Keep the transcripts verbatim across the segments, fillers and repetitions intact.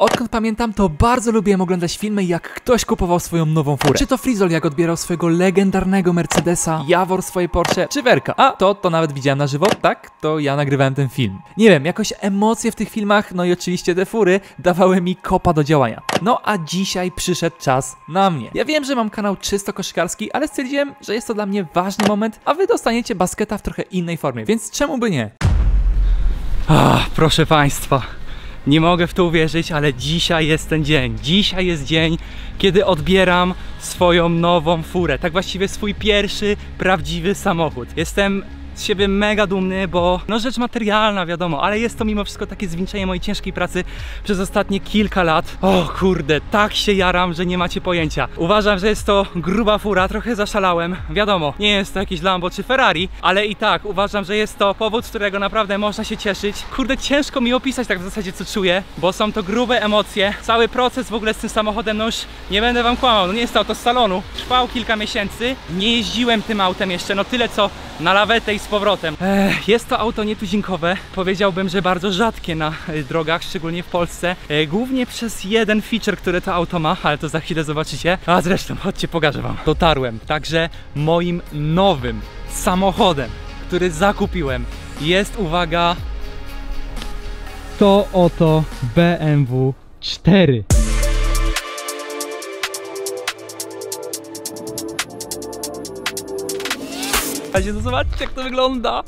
Odkąd pamiętam, to bardzo lubiłem oglądać filmy, jak ktoś kupował swoją nową furę. Czy to Frizol, jak odbierał swojego legendarnego Mercedesa, Jawor swoje Porsche, czy Werka. A, to, to nawet widziałem na żywo, tak? To ja nagrywałem ten film. Nie wiem, jakoś emocje w tych filmach, no i oczywiście te fury, dawały mi kopa do działania. No a dzisiaj przyszedł czas na mnie. Ja wiem, że mam kanał czysto koszykarski, ale stwierdziłem, że jest to dla mnie ważny moment, a wy dostaniecie Basketa w trochę innej formie, więc czemu by nie? Ach, proszę Państwa. Nie mogę w to uwierzyć, ale dzisiaj jest ten dzień. Dzisiaj jest dzień, kiedy odbieram swoją nową furę. Tak właściwie swój pierwszy, prawdziwy samochód. Jestem z siebie mega dumny, bo no rzecz materialna, wiadomo, ale jest to mimo wszystko takie zwieńczenie mojej ciężkiej pracy przez ostatnie kilka lat. O kurde, tak się jaram, że nie macie pojęcia. Uważam, że jest to gruba fura, trochę zaszalałem, wiadomo, nie jest to jakieś Lambo czy Ferrari, ale i tak uważam, że jest to powód, z którego naprawdę można się cieszyć. Kurde, ciężko mi opisać tak w zasadzie, co czuję, bo są to grube emocje. Cały proces w ogóle z tym samochodem, no już nie będę wam kłamał, no nie jest to auto z salonu. Trwał kilka miesięcy, nie jeździłem tym autem jeszcze, no tyle co na lawetę i z powrotem. Ech, jest to auto nietuzinkowe, powiedziałbym, że bardzo rzadkie na drogach, szczególnie w Polsce, e, głównie przez jeden feature, który to auto ma, ale to za chwilę zobaczycie, a zresztą chodźcie, pokażę wam. Dotarłem także moim nowym samochodem, który zakupiłem. Jest, uwaga, to oto B M W cztery. No zobaczcie, jak to wygląda.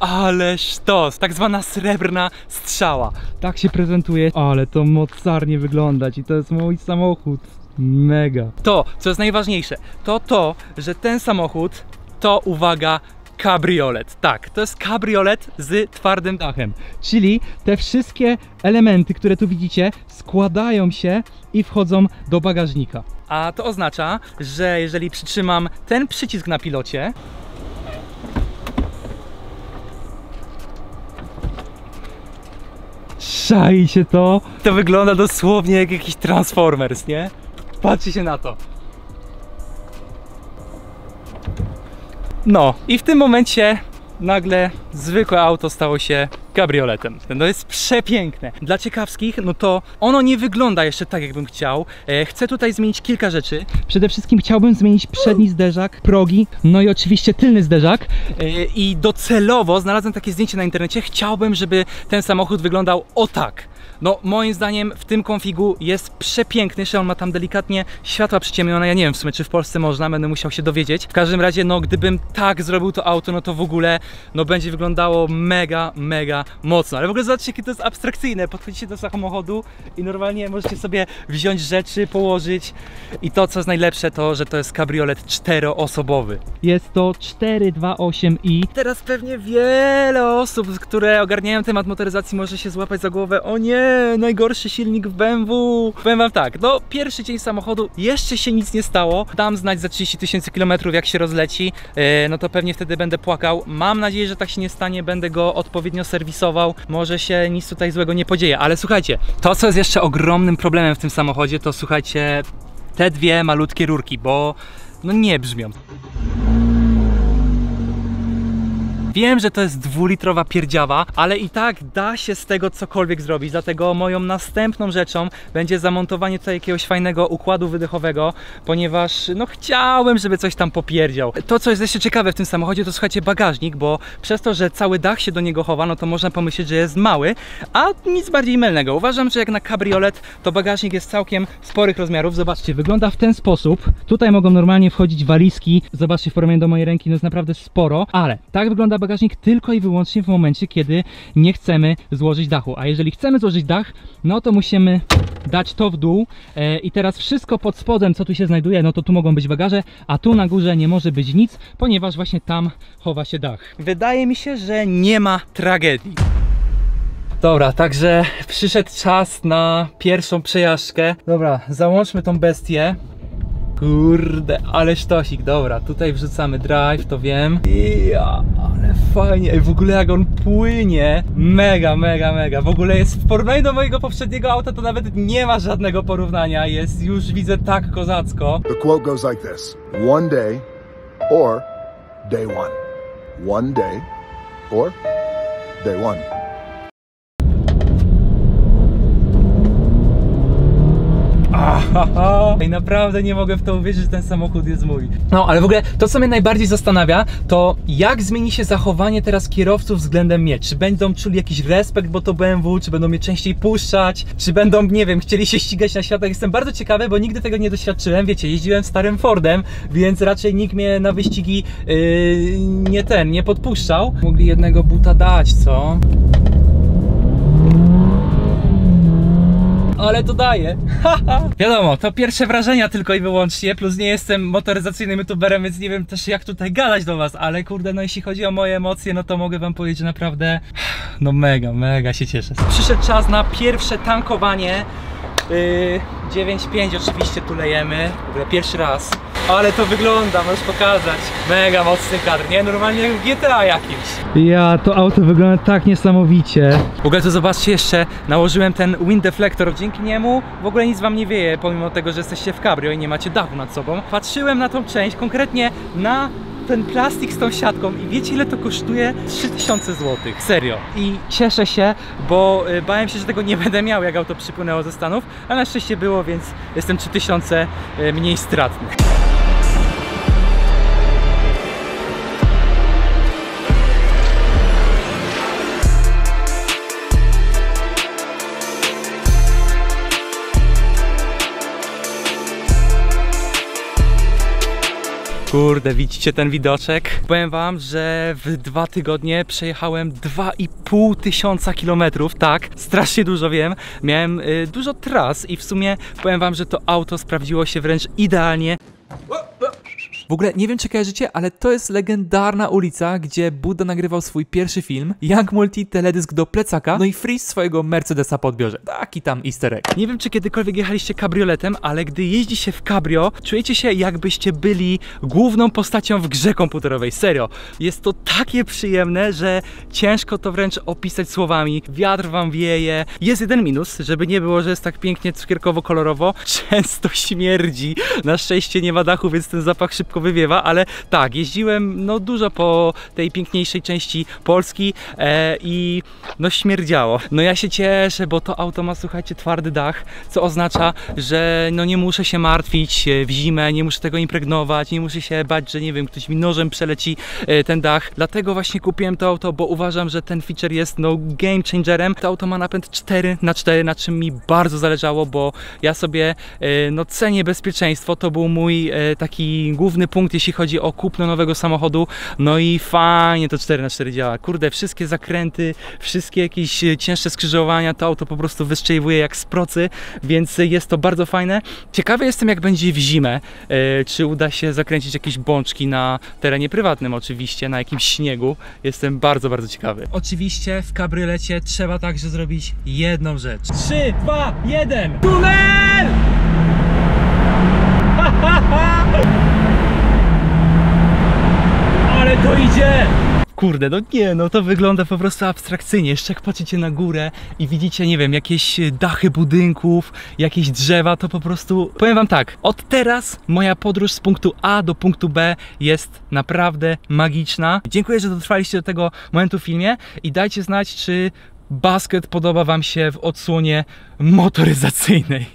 Ale sztos, tak zwana srebrna strzała. Tak się prezentuje, ale to mocarnie wyglądać i to jest mój samochód. Mega. To, co jest najważniejsze, to to, że ten samochód to, uwaga, kabriolet. Tak, to jest kabriolet z twardym dachem. Czyli te wszystkie elementy, które tu widzicie, składają się i wchodzą do bagażnika. A to oznacza, że jeżeli przytrzymam ten przycisk na pilocie, czai się to. To wygląda dosłownie jak jakiś Transformers, nie? Patrzcie się na to. No i w tym momencie nagle zwykłe auto stało się kabrioletem. No jest przepiękne. Dla ciekawskich, no to ono nie wygląda jeszcze tak, jakbym chciał. E, chcę tutaj zmienić kilka rzeczy. Przede wszystkim chciałbym zmienić przedni zderzak, progi, no i oczywiście tylny zderzak. E, I docelowo znalazłem takie zdjęcie na internecie. Chciałbym, żeby ten samochód wyglądał o tak. No moim zdaniem w tym konfigu jest przepiękny, że on ma tam delikatnie światła przyciemnione, ja nie wiem w sumie, czy w Polsce można, będę musiał się dowiedzieć. W każdym razie, no gdybym tak zrobił to auto, no to w ogóle, no będzie wyglądało mega, mega mocno. Ale w ogóle zobaczcie, jakie to jest abstrakcyjne, podchodzicie do samochodu i normalnie możecie sobie wziąć rzeczy, położyć. I to, co jest najlepsze, to, że to jest kabriolet czteroosobowy. Jest to cztery dwa osiem i. Teraz pewnie wiele osób, które ogarniają temat motoryzacji, może się złapać za głowę, o nie, najgorszy silnik w B M W. Powiem wam tak, no pierwszy dzień samochodu, jeszcze się nic nie stało. Dam znać za trzydzieści tysięcy kilometrów, jak się rozleci, yy, no to pewnie wtedy będę płakał. Mam nadzieję, że tak się nie stanie, będę go odpowiednio serwisował. Może się nic tutaj złego nie podzieje, ale słuchajcie, to co jest jeszcze ogromnym problemem w tym samochodzie, to słuchajcie, te dwie malutkie rurki, bo no nie brzmią. Wiem, że to jest dwulitrowa pierdziawa, ale i tak da się z tego cokolwiek zrobić, dlatego moją następną rzeczą będzie zamontowanie tutaj jakiegoś fajnego układu wydechowego, ponieważ no chciałem, żeby coś tam popierdział. To, co jest jeszcze ciekawe w tym samochodzie, to słuchajcie, bagażnik, bo przez to, że cały dach się do niego chowa, no to można pomyśleć, że jest mały, a nic bardziej mylnego. Uważam, że jak na kabriolet, to bagażnik jest całkiem sporych rozmiarów. Zobaczcie, wygląda w ten sposób. Tutaj mogą normalnie wchodzić walizki. Zobaczcie, w porównaniu do mojej ręki, no jest naprawdę sporo, ale tak wygląda bagażnik tylko i wyłącznie w momencie, kiedy nie chcemy złożyć dachu. A jeżeli chcemy złożyć dach, no to musimy dać to w dół e, i teraz wszystko pod spodem, co tu się znajduje, no to tu mogą być bagaże, a tu na górze nie może być nic, ponieważ właśnie tam chowa się dach. Wydaje mi się, że nie ma tragedii. Dobra, także przyszedł czas na pierwszą przejażdżkę. Dobra, załączmy tą bestię. Kurde, ale sztosik, dobra, tutaj wrzucamy drive, to wiem. Ja, ale fajnie, ej, w ogóle jak on płynie, mega, mega, mega, w ogóle jest, w porównaniu do mojego poprzedniego auta to nawet nie ma żadnego porównania, jest, już widzę, tak kozacko. The quote goes like this, one day or day one, one day or day one. I naprawdę nie mogę w to uwierzyć, że ten samochód jest mój. No, ale w ogóle to, co mnie najbardziej zastanawia, to jak zmieni się zachowanie teraz kierowców względem mnie. Czy będą czuli jakiś respekt, bo to B M W, czy będą mnie częściej puszczać, czy będą, nie wiem, chcieli się ścigać na światach. Jestem bardzo ciekawy, bo nigdy tego nie doświadczyłem. Wiecie, jeździłem starym Fordem, więc raczej nikt mnie na wyścigi yy, nie ten, nie podpuszczał. Mogli jednego buta dać, co? Ale to daje. Wiadomo, to pierwsze wrażenia tylko i wyłącznie, plus nie jestem motoryzacyjnym youtuberem, więc nie wiem też jak tutaj gadać do was, ale kurde, no jeśli chodzi o moje emocje, no to mogę wam powiedzieć, że naprawdę no mega, mega się cieszę. Przyszedł czas na pierwsze tankowanie. yy, dziewięć pięć oczywiście tu lejemy, w ogóle pierwszy raz. Ale to wygląda, możesz pokazać. Mega mocny kadr, nie? Normalnie jak w G T A jakimś. Ja, to auto wygląda tak niesamowicie. W ogóle to zobaczcie jeszcze, nałożyłem ten wind deflector. Dzięki niemu w ogóle nic wam nie wieje, pomimo tego, że jesteście w cabrio i nie macie dachu nad sobą. Patrzyłem na tą część, konkretnie na ten plastik z tą siatką i wiecie ile to kosztuje? trzy tysiące złotych, serio. I cieszę się, bo bałem się, że tego nie będę miał, jak auto przypłynęło ze Stanów, ale na szczęście było, więc jestem trzy tysiące mniej stratny. Kurde, widzicie ten widoczek? Powiem wam, że w dwa tygodnie przejechałem dwa i pół tysiąca kilometrów, tak, strasznie dużo wiem. Miałem y, dużo tras i w sumie powiem wam, że to auto sprawdziło się wręcz idealnie. W ogóle nie wiem czy kojarzycie, ale to jest legendarna ulica, gdzie Buda nagrywał swój pierwszy film, Young Multi, teledysk do plecaka, no i Freeze swojego Mercedesa po odbiorze. Taki tam easter egg. Nie wiem czy kiedykolwiek jechaliście kabrioletem, ale gdy jeździ się w cabrio, czujecie się jakbyście byli główną postacią w grze komputerowej, serio. Jest to takie przyjemne, że ciężko to wręcz opisać słowami. Wiatr wam wieje. Jest jeden minus, żeby nie było, że jest tak pięknie cukierkowo-kolorowo. Często śmierdzi. Na szczęście nie ma dachu, więc ten zapach szybko wywiewa, ale tak, jeździłem no dużo po tej piękniejszej części Polski e, i no śmierdziało. No ja się cieszę, bo to auto ma, słuchajcie, twardy dach, co oznacza, że no nie muszę się martwić w zimę, nie muszę tego impregnować, nie muszę się bać, że nie wiem, ktoś mi nożem przeleci e, ten dach. Dlatego właśnie kupiłem to auto, bo uważam, że ten feature jest no game changerem. To auto ma napęd cztery na cztery, na czym mi bardzo zależało, bo ja sobie e, no cenię bezpieczeństwo, to był mój e, taki główny punkt, jeśli chodzi o kupno nowego samochodu. No i fajnie to cztery na cztery działa. Kurde, wszystkie zakręty, wszystkie jakieś cięższe skrzyżowania, to auto po prostu wystrzeliwuje jak z procy, więc jest to bardzo fajne. Ciekawy jestem jak będzie w zimę, e, czy uda się zakręcić jakieś bączki na terenie prywatnym oczywiście, na jakimś śniegu. Jestem bardzo, bardzo ciekawy. Oczywiście w kabriolecie trzeba także zrobić jedną rzecz. trzy, dwa, jeden, tunel! Ha, ha, ha! Ale to idzie! Kurde, no nie, no to wygląda po prostu abstrakcyjnie. Jeszcze jak patrzycie na górę i widzicie, nie wiem, jakieś dachy budynków, jakieś drzewa, to po prostu... Powiem wam tak, od teraz moja podróż z punktu A do punktu B jest naprawdę magiczna. Dziękuję, że dotrwaliście do tego momentu w filmie i dajcie znać, czy Basket podoba wam się w odsłonie motoryzacyjnej.